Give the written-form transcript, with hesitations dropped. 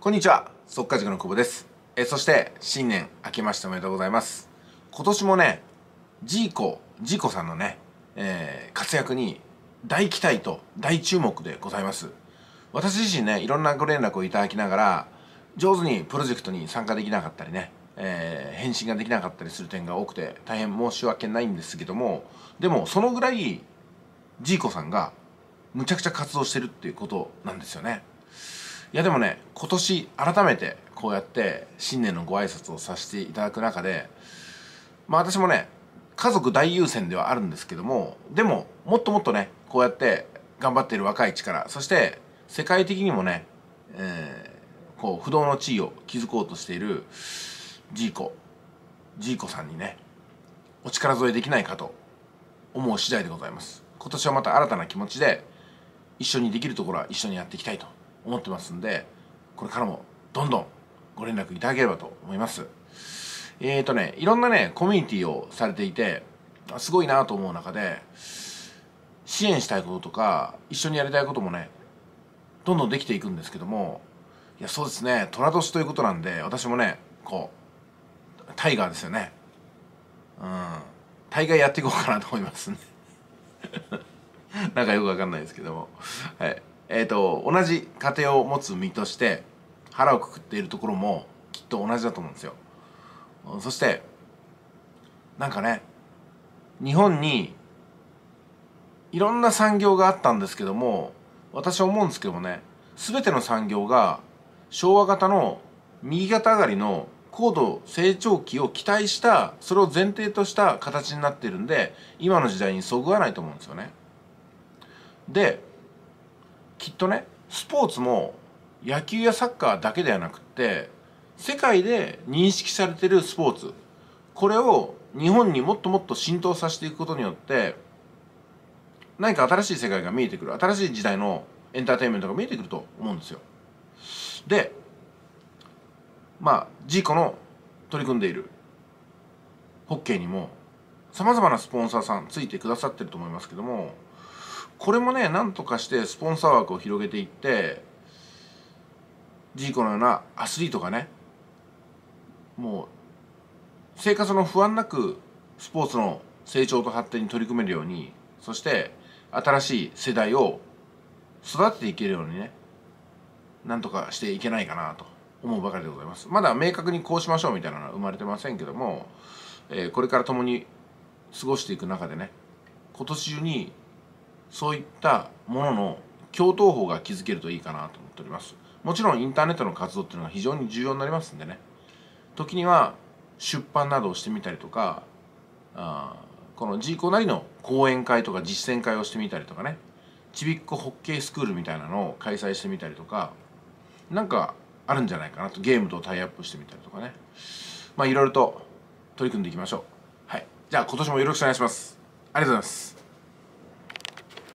こんにちは、速稼塾の久保です。そして新年明けましておめでとうございます。今年もね、ジーコさんのね、活躍に大期待と大注目でございます。私自身ね、いろんなご連絡をいただきながら上手にプロジェクトに参加できなかったりね、返信ができなかったりする点が多くて大変申し訳ないんですけども、でもそのぐらいジーコさんがむちゃくちゃ活動してるっていうことなんですよね。いやでもね、今年改めてこうやって新年のご挨拶をさせていただく中で、まあ私もね、家族大優先ではあるんですけども、でももっともっとね、こうやって頑張っている若い力、そして世界的にもね、こう不動の地位を築こうとしているジーコさんにね、お力添えできないかと思う次第でございます。今年はまた新たな気持ちで一緒にできるところは一緒にやっていきたいと思ってますんで、これからもどんどんご連絡いただければと思います。ね、いろんなねコミュニティをされていてすごいなと思う中で、支援したいこととか一緒にやりたいこともね、どんどんできていくんですけども、いやそうですね、寅年ということなんで、私もねこうタイガーですよね、大概やっていこうかなと思いますねなんかよくわかんないですけども、はい、同じ家庭を持つ身として腹をくくっているところもきっと同じだと思うんですよ。そしてなんかね、日本にいろんな産業があったんですけども、私は思うんですけどもね、全ての産業が昭和型の右肩上がりの高度成長期を期待した、それを前提とした形になっているんで、今の時代にそぐわないと思うんですよね。できっとね、スポーツも野球やサッカーだけではなくって、世界で認識されているスポーツ、これを日本にもっともっと浸透させていくことによって、何か新しい世界が見えてくる、新しい時代のエンターテインメントが見えてくると思うんですよ。でまあジーコの取り組んでいるホッケーにもさまざまなスポンサーさんついてくださってると思いますけども、これもね、なんとかしてスポンサー枠を広げていって、ジーコのようなアスリートがね、もう生活の不安なくスポーツの成長と発展に取り組めるように、そして新しい世代を育てていけるようにね、なんとかしていけないかなと思うばかりでございます。まだ明確にこうしましょうみたいなのは生まれてませんけども、これから共に過ごしていく中でね、今年中にそういったものの共闘法が築けるといいかなと思っております。もちろんインターネットの活動っていうのは非常に重要になりますんでね、時には出版などをしてみたりとか、このジーコなりの講演会とか実践会をしてみたりとかね、ちびっこホッケースクールみたいなのを開催してみたりとか、なんかあるんじゃないかなと、ゲームとタイアップしてみたりとかね、まあいろいろと取り組んでいきましょう。はい、じゃあ今年もよろしくお願いします。ありがとうございます。